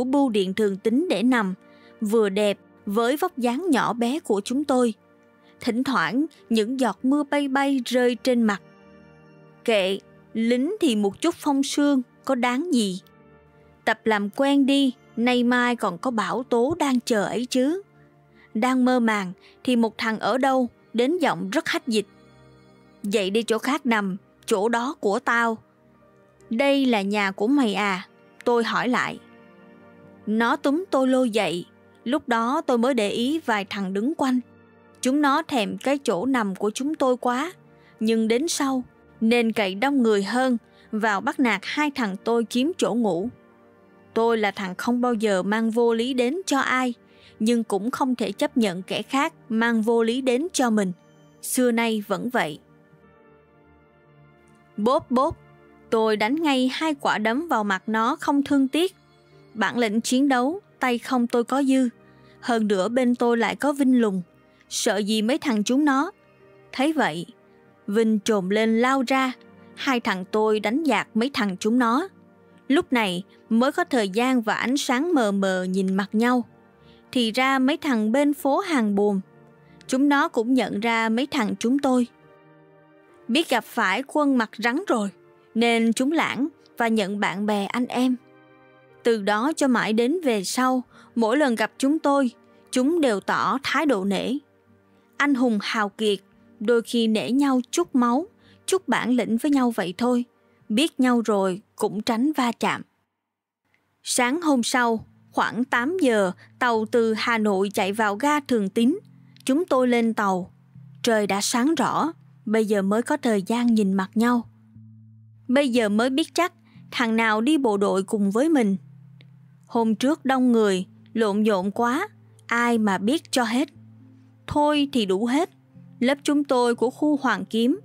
của bưu điện thường tính để nằm, vừa đẹp với vóc dáng nhỏ bé của chúng tôi. Thỉnh thoảng, những giọt mưa bay bay rơi trên mặt. Kệ, lính thì một chút phong sương, có đáng gì. Tập làm quen đi, nay mai còn có bão tố đang chờ ấy chứ. Đang mơ màng thì một thằng ở đâu đến giọng rất hách dịch. Dậy đi chỗ khác nằm, chỗ đó của tao. Đây là nhà của mày à? Tôi hỏi lại. Nó túm tôi lôi dậy. Lúc đó tôi mới để ý vài thằng đứng quanh. Chúng nó thèm cái chỗ nằm của chúng tôi quá. Nhưng đến sau, nên cậy đông người hơn, vào bắt nạt hai thằng tôi chiếm chỗ ngủ. Tôi là thằng không bao giờ mang vô lý đến cho ai, nhưng cũng không thể chấp nhận kẻ khác mang vô lý đến cho mình. Xưa nay vẫn vậy. Bốp bốp, tôi đánh ngay hai quả đấm vào mặt nó không thương tiếc. Bản lĩnh chiến đấu, tay không tôi có dư. Hơn nữa bên tôi lại có Vinh lùng. Sợ gì mấy thằng chúng nó. Thấy vậy, Vinh trồm lên lao ra. Hai thằng tôi đánh dạt mấy thằng chúng nó. Lúc này mới có thời gian và ánh sáng mờ mờ nhìn mặt nhau. Thì ra mấy thằng bên phố hàng buồm. Chúng nó cũng nhận ra mấy thằng chúng tôi. Biết gặp phải quân mặt rắn rồi, nên chúng lãng và nhận bạn bè anh em. Từ đó cho mãi đến về sau, mỗi lần gặp chúng tôi, chúng đều tỏ thái độ nể. Anh hùng hào kiệt, đôi khi nể nhau chút máu, chút bản lĩnh với nhau vậy thôi. Biết nhau rồi cũng tránh va chạm. Sáng hôm sau, khoảng 8 giờ, tàu từ Hà Nội chạy vào ga Thường Tín. Chúng tôi lên tàu. Trời đã sáng rõ, bây giờ mới có thời gian nhìn mặt nhau. Bây giờ mới biết chắc thằng nào đi bộ đội cùng với mình. Hôm trước đông người, lộn nhộn quá, ai mà biết cho hết. Thôi thì đủ hết. Lớp chúng tôi của khu Hoàng Kiếm,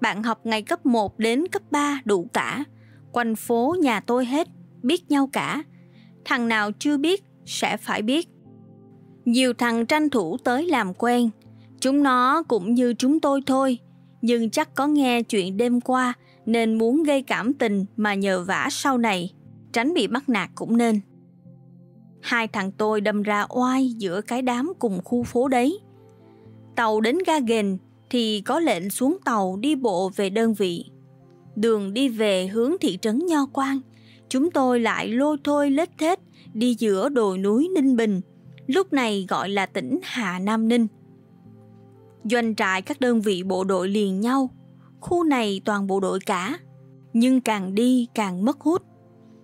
bạn học ngày cấp 1 đến cấp 3 đủ cả. Quanh phố nhà tôi hết, biết nhau cả. Thằng nào chưa biết sẽ phải biết. Nhiều thằng tranh thủ tới làm quen. Chúng nó cũng như chúng tôi thôi, nhưng chắc có nghe chuyện đêm qua nên muốn gây cảm tình mà nhờ vả sau này, tránh bị bắt nạt cũng nên. Hai thằng tôi đâm ra oai giữa cái đám cùng khu phố đấy. Tàu đến ga Ghềnh thì có lệnh xuống tàu đi bộ về đơn vị. Đường đi về hướng thị trấn Nho Quan, chúng tôi lại lôi thôi lết thết đi giữa đồi núi Ninh Bình, lúc này gọi là tỉnh Hà Nam Ninh. Doanh trại các đơn vị bộ đội liền nhau, khu này toàn bộ đội cả, nhưng càng đi càng mất hút.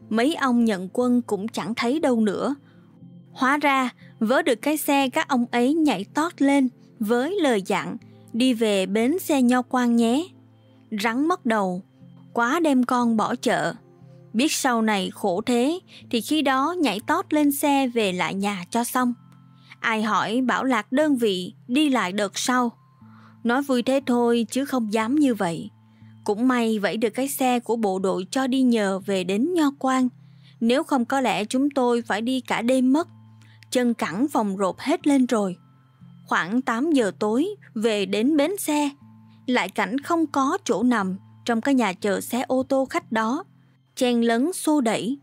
Mấy ông nhận quân cũng chẳng thấy đâu nữa. Hóa ra vớ được cái xe các ông ấy nhảy tót lên với lời dặn đi về bến xe Nho Quan nhé. Rắn mất đầu, quá đem con bỏ chợ. Biết sau này khổ thế thì khi đó nhảy tót lên xe về lại nhà cho xong. Ai hỏi bảo lạc đơn vị đi lại đợt sau. Nói vui thế thôi chứ không dám như vậy. Cũng may vẫy được cái xe của bộ đội cho đi nhờ về đến Nho Quan. Nếu không có lẽ chúng tôi phải đi cả đêm mất. Chân cẳng vòng rộp hết lên rồi. Khoảng 8 giờ tối về đến bến xe, lại cảnh không có chỗ nằm trong cái nhà chờ xe ô tô khách đó, chen lấn xô đẩy.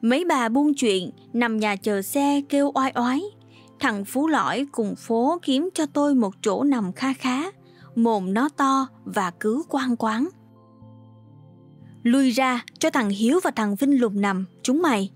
Mấy bà buôn chuyện nằm nhà chờ xe kêu oai oái. Thằng Phú Lõi cùng phố kiếm cho tôi một chỗ nằm kha khá, mồm nó to và cứ quang quáng. Lui ra cho thằng Hiếu và thằng Vinh lùm nằm, chúng mày.